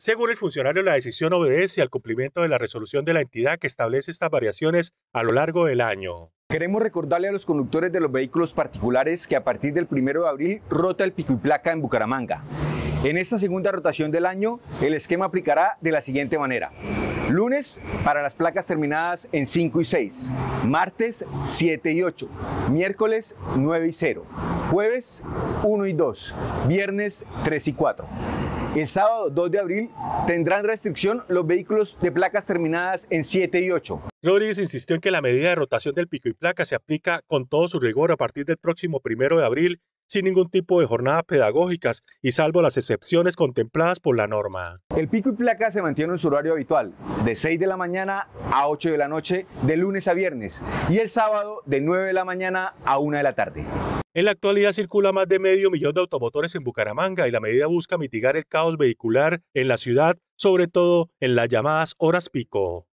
Según el funcionario, la decisión obedece al cumplimiento de la resolución de la entidad que establece estas variaciones a lo largo del año. Queremos recordarle a los conductores de los vehículos particulares que a partir del 1 de abril rota el pico y placa en Bucaramanga. En esta segunda rotación del año, el esquema aplicará de la siguiente manera. Lunes, para las placas terminadas en 5 y 6. Martes, 7 y 8. Miércoles, 9 y 0. Jueves, 1 y 2. Viernes, 3 y 4. El sábado 2 de abril tendrán restricción los vehículos de placas terminadas en 7 y 8. Rodríguez insistió en que la medida de rotación del pico y placa se aplica con todo su rigor a partir del próximo 1 de abril, sin ningún tipo de jornadas pedagógicas y salvo las excepciones contempladas por la norma. El pico y placa se mantiene en su horario habitual, de 6 de la mañana a 8 de la noche, de lunes a viernes, y el sábado de 9 de la mañana a 1 de la tarde. En la actualidad circula más de medio millón de automotores en Bucaramanga y la medida busca mitigar el caos vehicular en la ciudad, sobre todo en las llamadas horas pico.